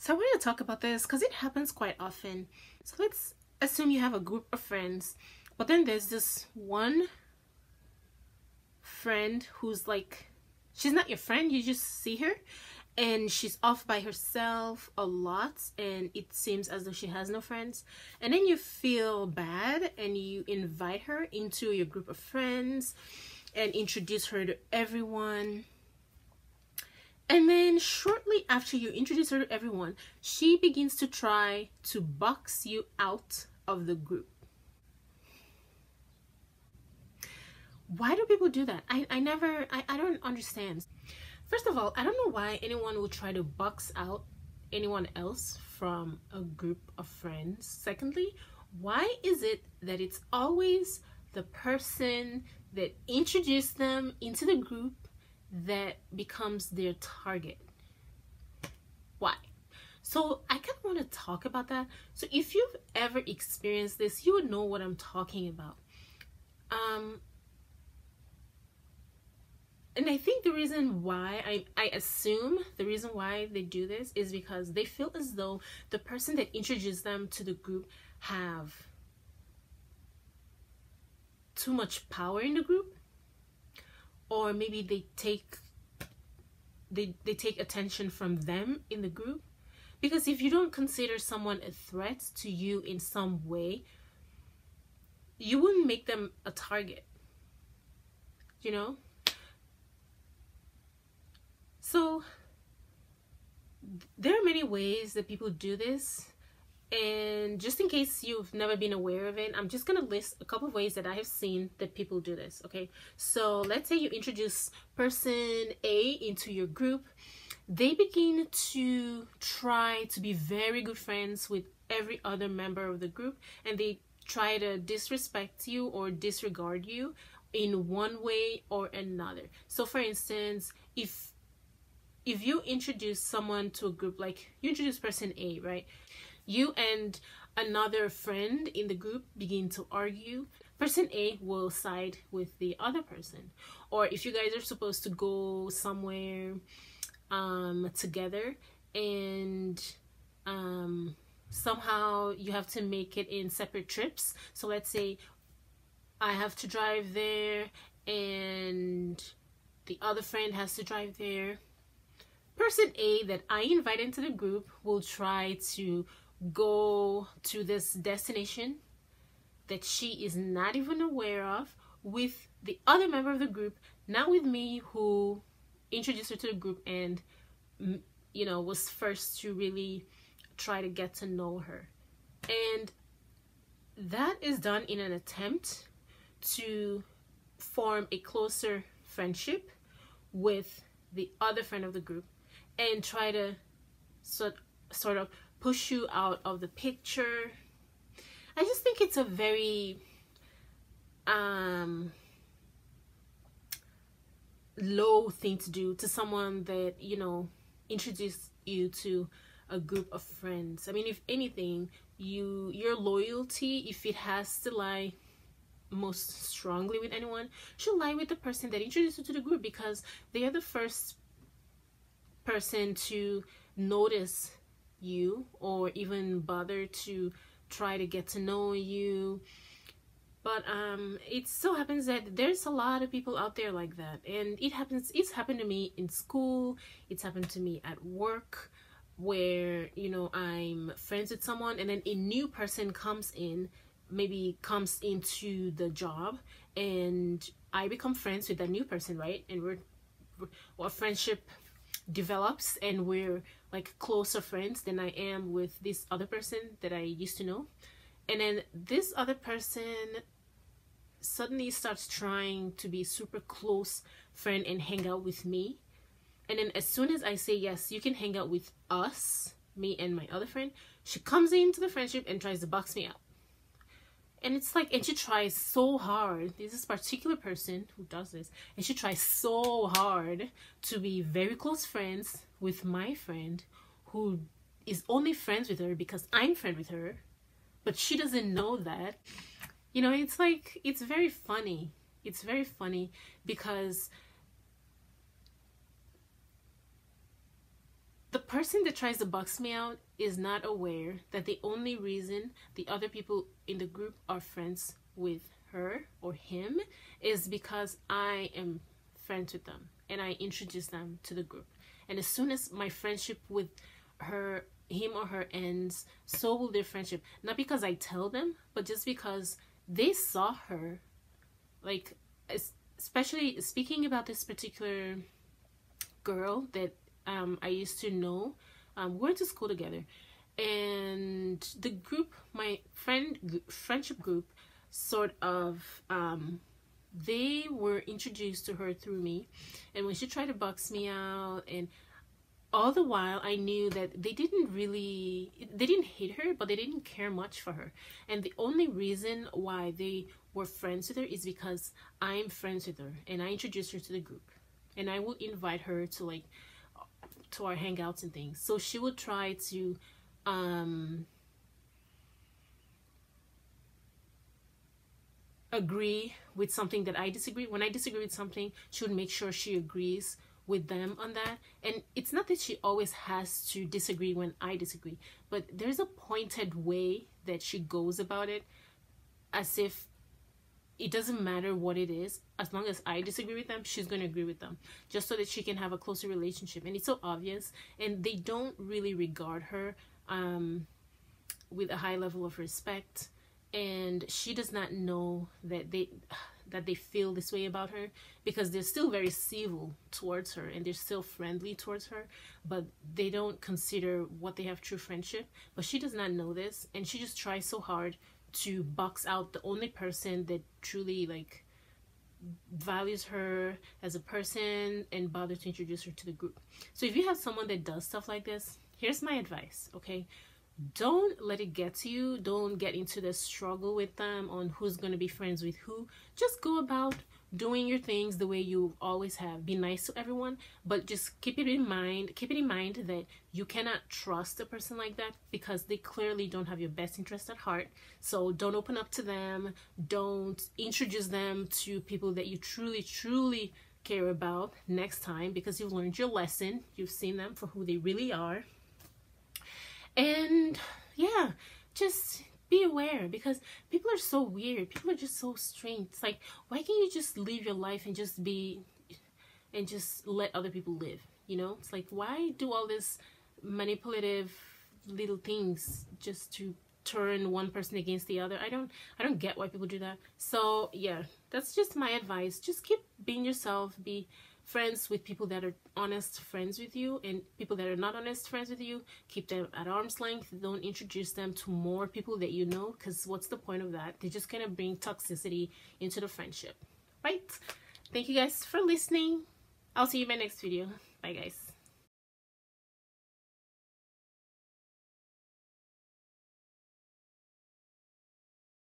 So I wanted to talk about this because it happens quite often. So let's assume you have a group of friends, but then there's this one friend who's like, she's not your friend, you just see her and she's off by herself a lot and it seems as though she has no friends. And then you feel bad and you invite her into your group of friends and introduce her to everyone. And then shortly after you introduce her to everyone, she begins to try to box you out of the group. Why do people do that? I don't understand. First of all, I don't know why anyone would try to box out anyone else from a group of friends. Secondly, why is it that it's always the person that introduced them into the group that becomes their target? Why? So I kind of want to talk about that. So if you've ever experienced this, you would know what I'm talking about. And I think the reason why, I assume the reason why they do this is because they feel as though the person that introduced them to the group have too much power in the group, or maybe they take attention from them in the group. Because if you don't consider someone a threat to you in some way, you wouldn't make them a target, you know? So there are many ways that people do this, and just in case you've never been aware of it, I'm just gonna list a couple of ways that I have seen that people do this, okay? So let's say you introduce person A into your group. They begin to try to be very good friends with every other member of the group, and they try to disrespect you or disregard you in one way or another. So for instance, if you introduce someone to a group, like you introduce person A, right? You and another friend in the group begin to argue. Person A will side with the other person. Or if you guys are supposed to go somewhere together and somehow you have to make it in separate trips. So let's say I have to drive there and the other friend has to drive there. Person A that I invite into the group will try to go to this destination that she is not even aware of with the other member of the group, not with me who introduced her to the group and, you know, was first to really try to get to know her. And that is done in an attempt to form a closer friendship with the other friend of the group, and try to sort of push you out of the picture. I just think it's a very low thing to do to someone that, you know, introduced you to a group of friends. I mean, if anything, your loyalty, if it has to lie most strongly with anyone, should lie with the person that introduced you to the group, because they are the first person to notice you or even bother to try to get to know you. But it so happens that there's a lot of people out there like that, and it happens. It's happened to me in school, it's happened to me at work, where, you know, I'm friends with someone and then a new person comes into the job and I become friends with that new person, right? And our friendship develops and we're like closer friends than I am with this other person that I used to know. And then this other person suddenly starts trying to be super close friend and hang out with me. And then as soon as I say, yes, you can hang out with us, me and my other friend, she comes into the friendship and tries to box me out. And it's like, and she tries so hard, there's this particular person who does this, and she tries so hard to be very close friends with my friend who is only friends with her because I'm friends with her, but she doesn't know that. You know, it's like, it's very funny. It's very funny because The person that tries to box me out is not aware that the only reason the other people in the group are friends with her or him is because I am friends with them and I introduce them to the group. And as soon as my friendship with her, him or her ends, so will their friendship. Not because I tell them, but just because they saw her, like, especially speaking about this particular girl that I used to know. We went to school together, and the group, my friendship group, sort of they were introduced to her through me, and when she tried to box me out, and all the while I knew that they didn't hate her, but they didn't care much for her. And the only reason why they were friends with her is because I'm friends with her and I introduced her to the group, and I will invite her to, like, to our hangouts and things. So she would try to agree with something that I disagree. When I disagree with something, she would make sure she agrees with them on that. And it's not that she always has to disagree when I disagree, but there's a pointed way that she goes about it, as if it doesn't matter what it is. As long as I disagree with them, she's going to agree with them, just so that she can have a closer relationship. And it's so obvious, and they don't really regard her with a high level of respect, and she does not know that they feel this way about her, because they're still very civil towards her and they're still friendly towards her, but they don't consider what they have true friendship. But she does not know this, and she just tries so hard to box out the only person that truly, like, values her as a person and bothers to introduce her to the group. So if you have someone that does stuff like this, here's my advice, okay? Don't let it get to you. Don't get into the struggle with them on who's going to be friends with who. Just go about doing your things the way you always have. Be nice to everyone, but just keep it in mind that you cannot trust a person like that, because they clearly don't have your best interest at heart. So don't open up to them. Don't introduce them to people that you truly care about next time, because you've learned your lesson. You've seen them for who they really are. And yeah, just be aware, because people are so weird. People are just so strange. It's like, why can't you just live your life and just let other people live, you know? It's like, why do all this manipulative little things just to turn one person against the other? I don't get why people do that. So yeah, that's just my advice. Just keep being yourself. Be friends with people that are honest friends with you, and people that are not honest friends with you, keep them at arm's length. Don't introduce them to more people that you know, because what's the point of that? They're just gonna bring toxicity into the friendship, right? Thank you guys for listening. I'll see you in my next video. Bye guys.